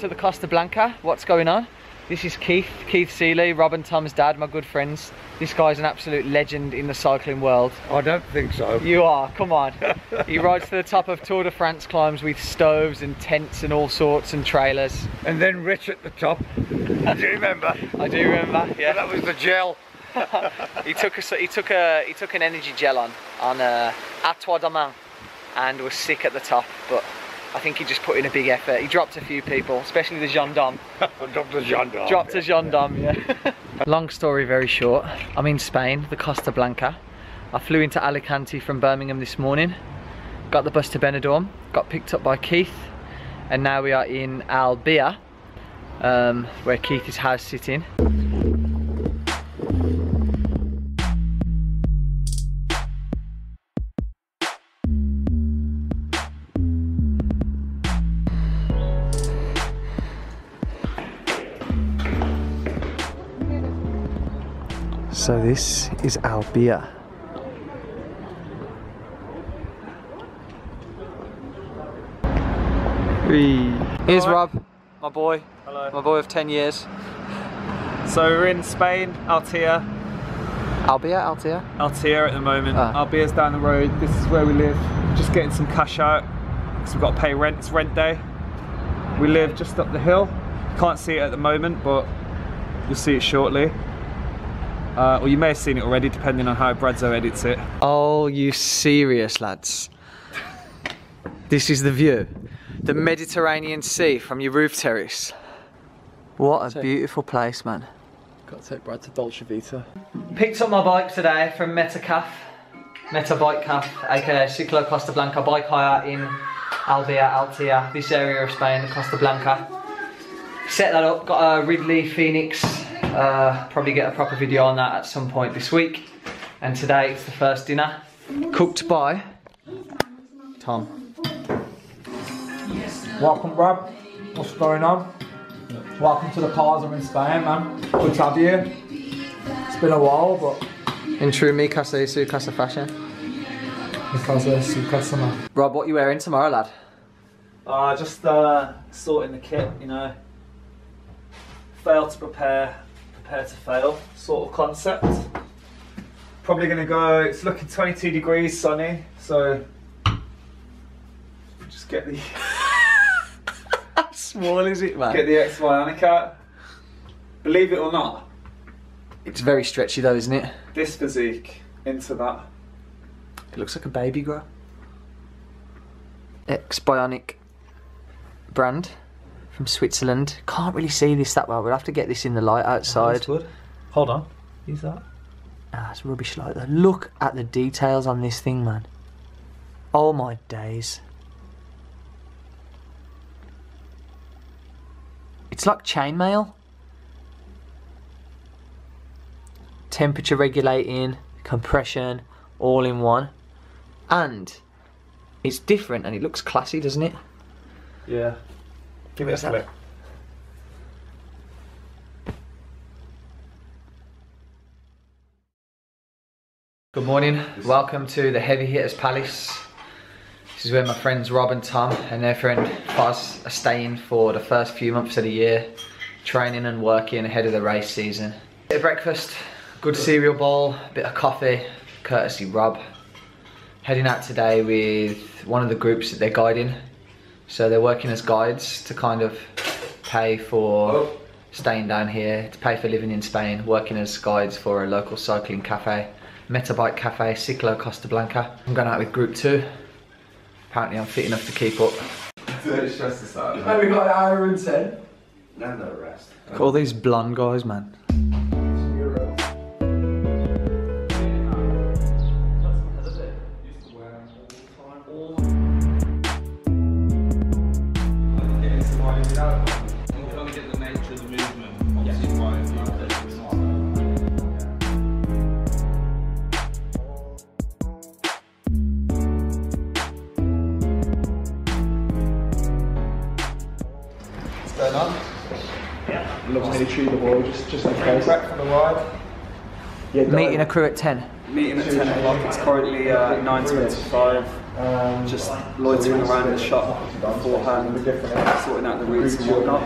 to the Costa Blanca. What's going on? This is Keith Seeley, Rob and Tom's dad, my good friends. This guy's an absolute legend in the cycling world. I don't think so. You are, come on. He rides to the top of Tour de France climbs with stoves and tents and all sorts and trailers. And then Rich at the top. Do you remember? I do remember, yeah. That was the gel. he took an energy gel on Atois Domain and was sick at the top, but I think he just put in a big effort. He dropped a few people, especially the gendarme. Dropped a gendarme, yeah. Long story very short, I'm in Spain, the Costa Blanca. I flew into Alicante from Birmingham this morning, got the bus to Benidorm, got picked up by Keith, and now we are in Albir, where Keith is house sitting. So this is Albir. Here's Rob, my boy. Hello. My boy of 10 years. So we're in Spain, Altea. Albir, Altea? Altea at the moment. Albir's down the road. This is where we live. Just getting some cash out because we've got to pay rent. It's rent day. We live just up the hill. Can't see it at the moment, but you'll see it shortly. Or you may have seen it already, depending on how Bradzo edits it. Oh, you serious lads? This is the view. The Mediterranean Sea from your roof terrace. What a beautiful place, man. Got to take Brad to Dolce Vita. Picked up my bike today from Meta Bike Cafe, aka Ciclo Costa Blanca bike hire in Albir, Altea, this area of Spain, Costa Blanca. Set that up, got a Ridley Phoenix. Probably get a proper video on that at some point this week. And today it's the first dinner, cooked by Tom. Welcome, Rob. What's going on? Welcome to the Plaza in Spain, man. Good to have you. It's been a while, but in true mi casa y su casa fashion. Mi casa y su casa, man. Rob, what are you wearing tomorrow, lad? Just sorting the kit, you know. Fail to prepare, prepare to fail sort of concept. Probably gonna go, it's looking 22 degrees sunny, so just get the... How small is it, man? Get the X Bionic out. Believe it or not. It's very stretchy though, isn't it? This physique into that. It looks like a baby grow. X Bionic brand. From Switzerland. Can't really see this that well. We'll have to get this in the light outside. Oh, hold on. Use that. Ah, it's rubbish light though. Look at the details on this thing, man. Oh my days. It's like chainmail. Temperature regulating, compression, all in one. And it's different and it looks classy, doesn't it? Yeah. Give it a flip. Good morning, welcome to the Heavy Hitters Palace. This is where my friends Rob and Tom and their friend Faz are staying for the first few months of the year, training and working ahead of the race season. Bit of breakfast, good cereal bowl, bit of coffee, courtesy Rob. Heading out today with one of the groups that they're guiding. So they're working as guides to kind of pay for staying down here, to pay for living in Spain, working as guides for a local cycling cafe, Meta Bike Cafe, Ciclo Costa Blanca. I'm going out with group 2. Apparently I'm fit enough to keep up. Don't stress this out. We've got an hour and 10. And no rest. Look at all these blonde guys, man. Just in case. Back from the ride. Yeah, meeting a crew at 10. Meeting at 10 o'clock. It's currently 9:25. just loitering around the shop beforehand, sorting out the routes and whatnot.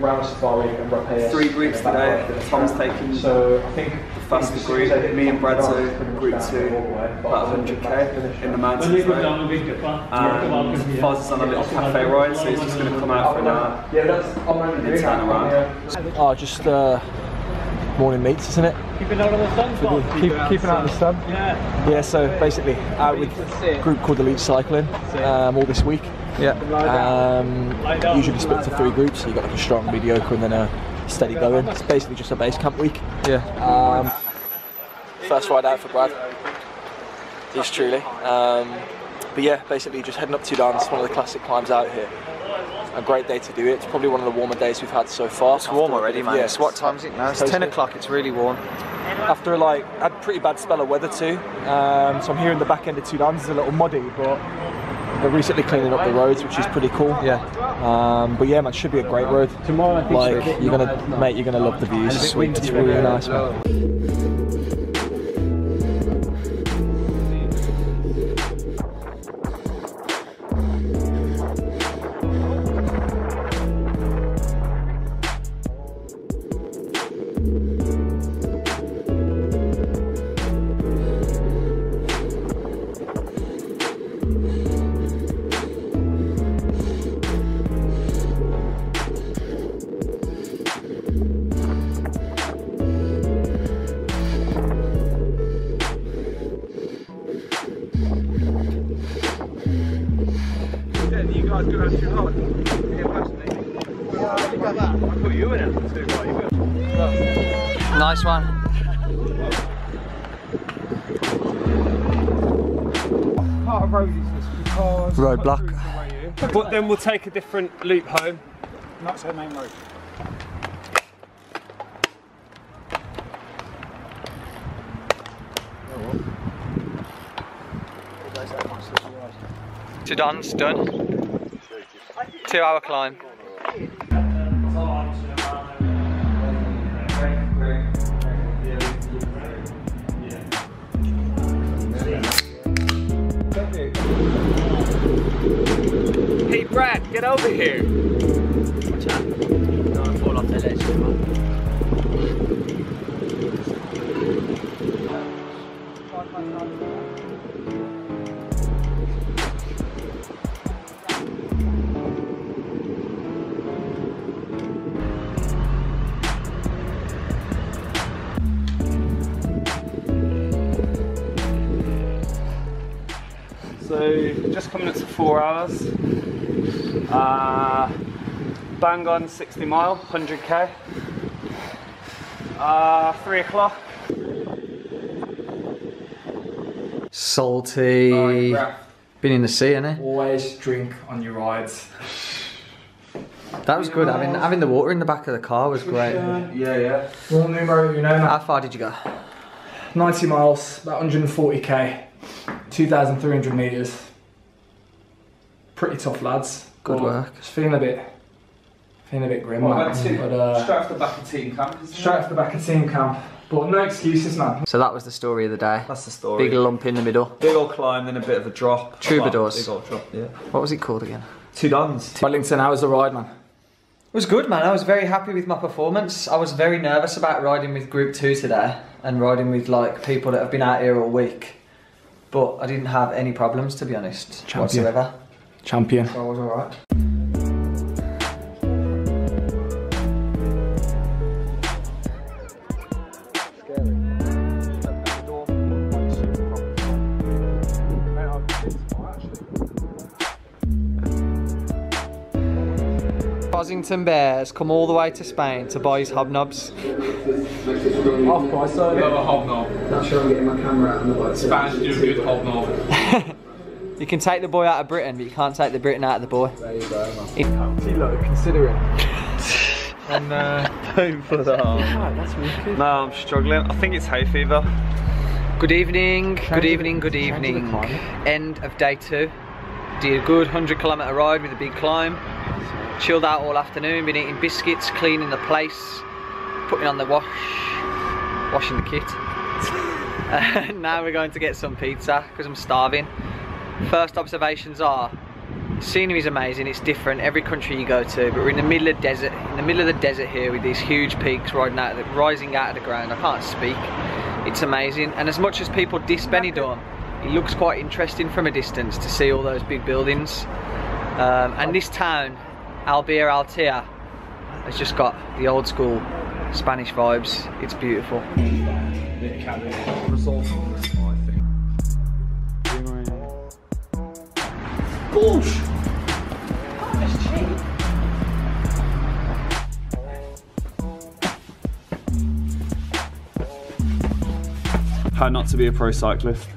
Round Safari and Rapea. 3 groups today. Tom's taking the fastest group. Me and Brad are group 2, about 100k in the mountains. And Foz is on a little cafe ride, so he's just going to come out for an hour and then turn around. Just morning meets, isn't it? Keeping out of the sun. So keeping out of the sun. Yeah. Yeah. So basically, out with a group called Elite Cycling all this week. Yeah. Usually split into 3 groups. So you got like a strong, mediocre, and then a steady going. It's basically just a base camp week. Yeah. First ride out for Brad. He's truly. But yeah, basically just heading up Tudons, one of the classic climbs out here. A great day to do it. It's probably one of the warmer days we've had so far. It's warm already, man. Yeah, what time is it now? It's 10 o'clock, it's really warm. After like, I had a pretty bad spell of weather too. So I'm here in the back end of Tudons, it's a little muddy, but they're recently cleaning up the roads, which is pretty cool. Yeah. But yeah, man, it should be a great road. Tomorrow, I think mate, you're gonna love the views. It's sweet, it's really nice, man. Nice one. Part of Rosie's because road block. But then we'll take a different loop home. That's her main road. Tudons done. 2 hour climb. Hey Brad, get over here! Watch out. Don't fall off the ledge, come on. So, just coming up to 4 hours. Bang on 60 mile, 100k. 3 o'clock. Salty. Been in the sea, innit? Always drink on your rides. That was good. Having the water in the back of the car was great. Yeah. Well, numero uno. How far did you go? 90 miles, about 140k, 2,300 meters. Pretty tough, lads. Good work. Just feeling a bit grim. Well, man. Straight off the back of team camp. Straight off the back of team camp. But no excuses, man. So that was the story of the day. That's the story. Big lump in the middle. Big old climb, then a bit of a drop. Troubadours. Big old drop, yeah. What was it called again? Tudons. Wellington, how was the ride, man? It was good, man. I was very happy with my performance. I was very nervous about riding with Group 2 today and riding with like people that have been out here all week. But I didn't have any problems, to be honest, whatsoever. Champion. So I was alright. Bossington Bear has come all the way to Spain to buy his hobnobs. Off-price, I love a hobnob. Not sure I'm getting my camera out on the bike. Spanish do a good hobnob. You can take the boy out of Britain, but you can't take the Britain out of the boy. There you go, man. Look, consider it. And, don't put that on. That's wicked. No, I'm struggling. I think it's hay fever. Good evening, good evening. End of day 2. Did a good 100km ride with a big climb. Chilled out all afternoon, been eating biscuits, cleaning the place, putting on the wash, washing the kit. Now we're going to get some pizza because I'm starving. First observations are, scenery is amazing, it's different every country you go to, but we're in the middle of desert, here with these huge peaks rising out of the ground. I can't speak, it's amazing. And as much as people diss Benidorm, it looks quite interesting from a distance to see all those big buildings. And this town, Altea, has just got the old school Spanish vibes. It's beautiful. Bullsh! Oh, that's cheap. How not to be a pro cyclist.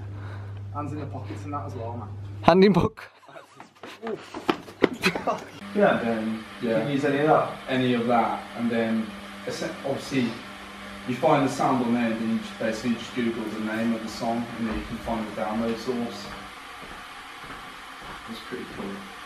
Hands in your pockets and that as well, man. Hand in book. Yeah, then you can use any of that. And then obviously you find the sound on there, then you just basically just Google the name of the song and then you can find the download source. That's pretty cool.